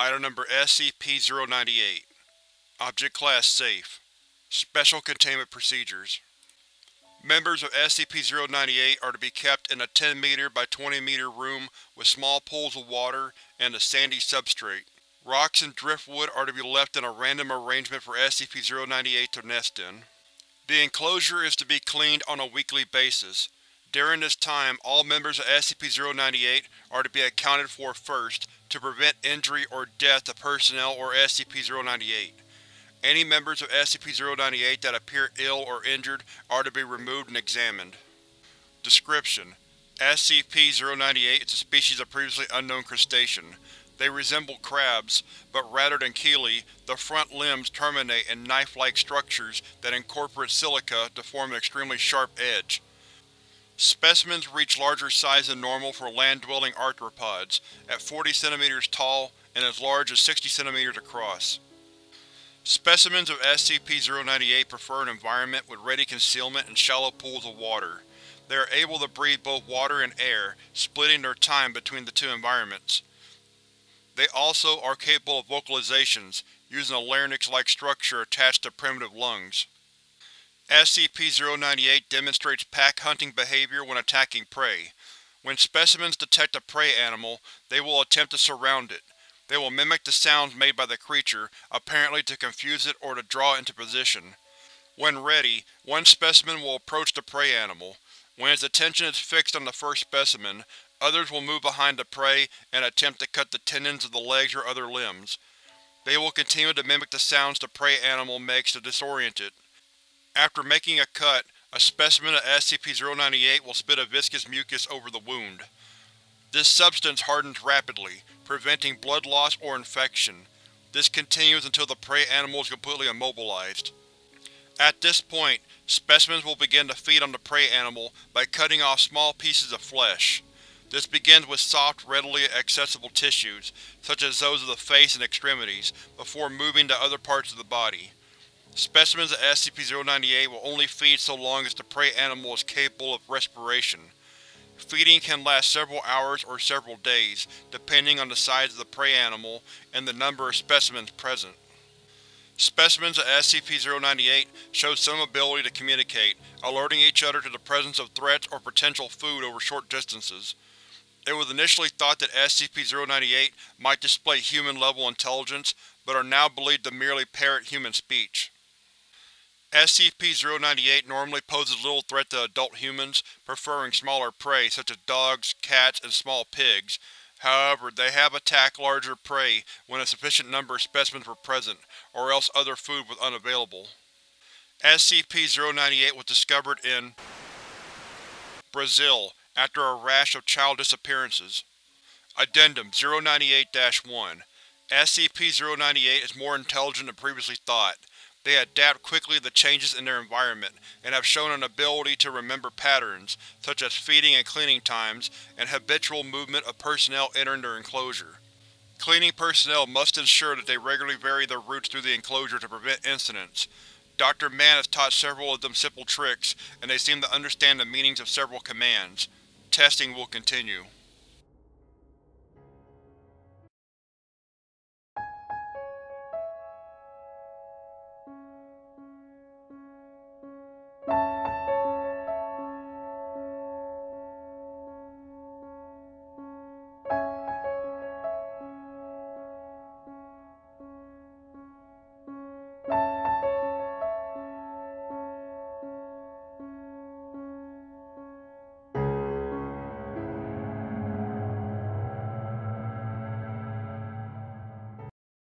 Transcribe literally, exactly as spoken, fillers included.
Item number S C P zero ninety-eight. Object Class Safe. Special Containment Procedures. Members of S C P zero ninety-eight are to be kept in a ten meter by twenty meter room with small pools of water and a sandy substrate. Rocks and driftwood are to be left in a random arrangement for S C P zero ninety-eight to nest in. The enclosure is to be cleaned on a weekly basis. During this time, all members of S C P zero ninety-eight are to be accounted for first to prevent injury or death to personnel or S C P zero ninety-eight. Any members of S C P zero ninety-eight that appear ill or injured are to be removed and examined. Description: S C P zero ninety-eight is a species of previously unknown crustacean. They resemble crabs, but rather than chelae, the front limbs terminate in knife-like structures that incorporate silica to form an extremely sharp edge. Specimens reach larger size than normal for land-dwelling arthropods, at forty centimeters tall and as large as sixty centimeters across. Specimens of S C P zero ninety-eight prefer an environment with ready concealment and shallow pools of water. They are able to breathe both water and air, splitting their time between the two environments. They also are capable of vocalizations, using a larynx-like structure attached to primitive lungs. S C P zero ninety-eight demonstrates pack hunting behavior when attacking prey. When specimens detect a prey animal, they will attempt to surround it. They will mimic the sounds made by the creature, apparently to confuse it or to draw it into position. When ready, one specimen will approach the prey animal. When its attention is fixed on the first specimen, others will move behind the prey and attempt to cut the tendons of the legs or other limbs. They will continue to mimic the sounds the prey animal makes to disorient it. After making a cut, a specimen of S C P zero ninety-eight will spit a viscous mucus over the wound. This substance hardens rapidly, preventing blood loss or infection. This continues until the prey animal is completely immobilized. At this point, specimens will begin to feed on the prey animal by cutting off small pieces of flesh. This begins with soft, readily accessible tissues, such as those of the face and extremities, before moving to other parts of the body. Specimens of S C P zero ninety-eight will only feed so long as the prey animal is capable of respiration. Feeding can last several hours or several days, depending on the size of the prey animal and the number of specimens present. Specimens of S C P zero ninety-eight show some ability to communicate, alerting each other to the presence of threats or potential food over short distances. It was initially thought that S C P zero ninety-eight might display human-level intelligence, but are now believed to merely parrot human speech. S C P zero ninety-eight normally poses little threat to adult humans, preferring smaller prey such as dogs, cats, and small pigs. However, they have attacked larger prey when a sufficient number of specimens were present, or else other food was unavailable. S C P zero ninety-eight was discovered in Brazil after a rash of child disappearances. Addendum zero ninety-eight dash one. S C P zero ninety-eight is more intelligent than previously thought. They adapt quickly to the changes in their environment, and have shown an ability to remember patterns, such as feeding and cleaning times, and habitual movement of personnel entering their enclosure. Cleaning personnel must ensure that they regularly vary their routes through the enclosure to prevent incidents. Doctor Mann has taught several of them simple tricks, and they seem to understand the meanings of several commands. Testing will continue.